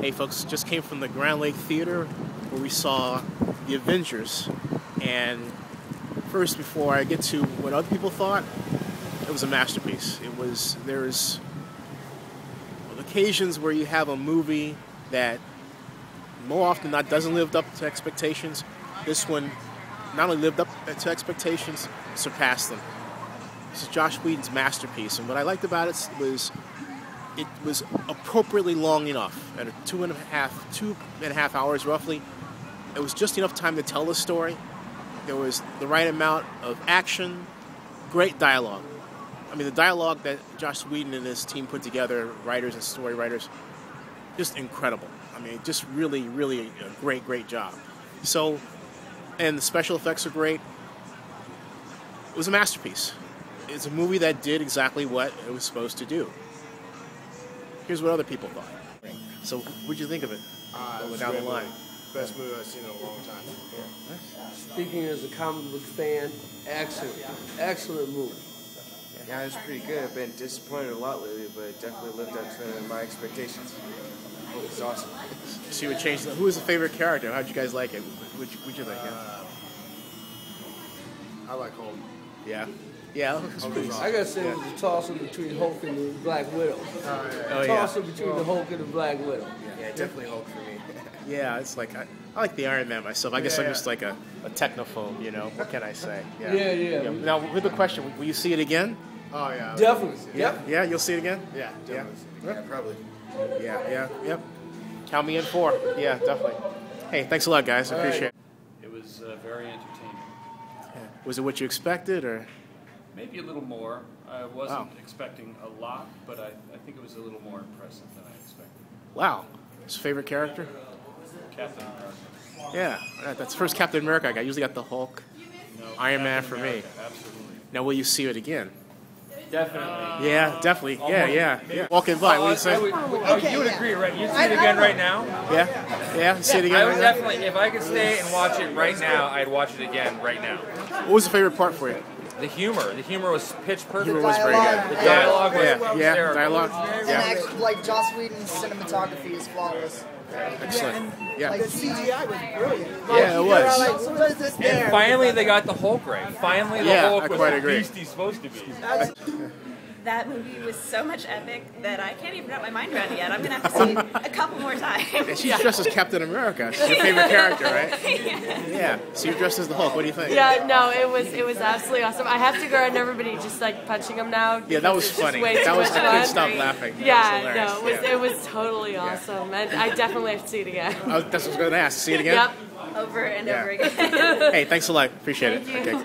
Hey folks, just came from the Grand Lake Theater where we saw The Avengers. And first, before I get to what other people thought, it was a masterpiece. It was, there's occasions where you have a movie that more often than not doesn't live up to expectations. This one not only lived up to expectations, surpassed them. This is Joss Whedon's masterpiece, and what I liked about it was it was appropriately long enough. At 2.5 hours roughly, it was just enough time to tell the story. There was the right amount of action, great dialogue. I mean, the dialogue that Joss Whedon and his team put together, writers and story writers, just incredible. I mean, just really, really a great, great job. So, and the special effects are great. It was a masterpiece. It's a movie that did exactly what it was supposed to do. Here's what other people thought. So, what'd you think of it? Down the line. Best movie I've seen in a long time. Yeah. Speaking as a comic book fan, excellent movie. Yeah, it was pretty good. I've been disappointed a lot lately, but it definitely lived up to my expectations. It was awesome. So you would change. Who was the favorite character? How'd you guys like it? What'd you like? I like Hulk. Yeah. Yeah, I gotta say it was a toss-up between Hulk and the Black Widow. Toss-up between the Hulk and the Black Widow. Yeah, definitely Hulk for me. Yeah, it's like I like the Iron Man myself. I guess I'm just like a technophobe, you know. What can I say? Yeah, yeah. Now with the question, will you see it again? Oh yeah, definitely. Yep. Yeah, you'll see it again. Yeah, definitely. Yeah, probably. Yeah, yeah, yep. Count me in for. Yeah, definitely. Hey, thanks a lot, guys. I appreciate it. It was very entertaining. Yeah. Was it what you expected, or? Maybe a little more. I wasn't expecting a lot, but I think it was a little more impressive than I expected. Wow. His favorite character? Captain America. Yeah, that's the first Captain America I got. I usually got the Hulk. No, Iron Man for me. Absolutely. Now, will you see it again? Definitely. Yeah, definitely. Yeah, yeah, yeah. Walking by, what do you say? You would agree, right? You'd see it again right now? Yeah, yeah, see it again right now? Definitely, if I could stay and watch it right now, I'd watch it again right now. What was the favorite part for you? The humor. The humor was pitch perfect. The humor was very good. The dialogue was hysterical. And like Joss Whedon's cinematography is flawless. Excellent. Yeah. Like, the CGI was brilliant. Yeah, it was. Like, and finally they got the Hulk right. Finally the Hulk was the beast he's supposed to be. That movie was so much epic that I can't even wrap my mind around it yet. I'm going to have to see it a couple more times. Yeah, she's dressed as Captain America. She's your favorite character, right? Yeah. Yeah. So you're dressed as the Hulk. What do you think? Yeah, no, it was absolutely awesome. I have to go around everybody just like punching him now. Yeah, that was funny. That was, I couldn't stop laughing. Yeah, no, it was totally awesome. And I definitely have to see it again. That's what I was going to ask. See it again? Yep. Over and over again. Hey, thanks a lot. Appreciate it. Thank you. Okay.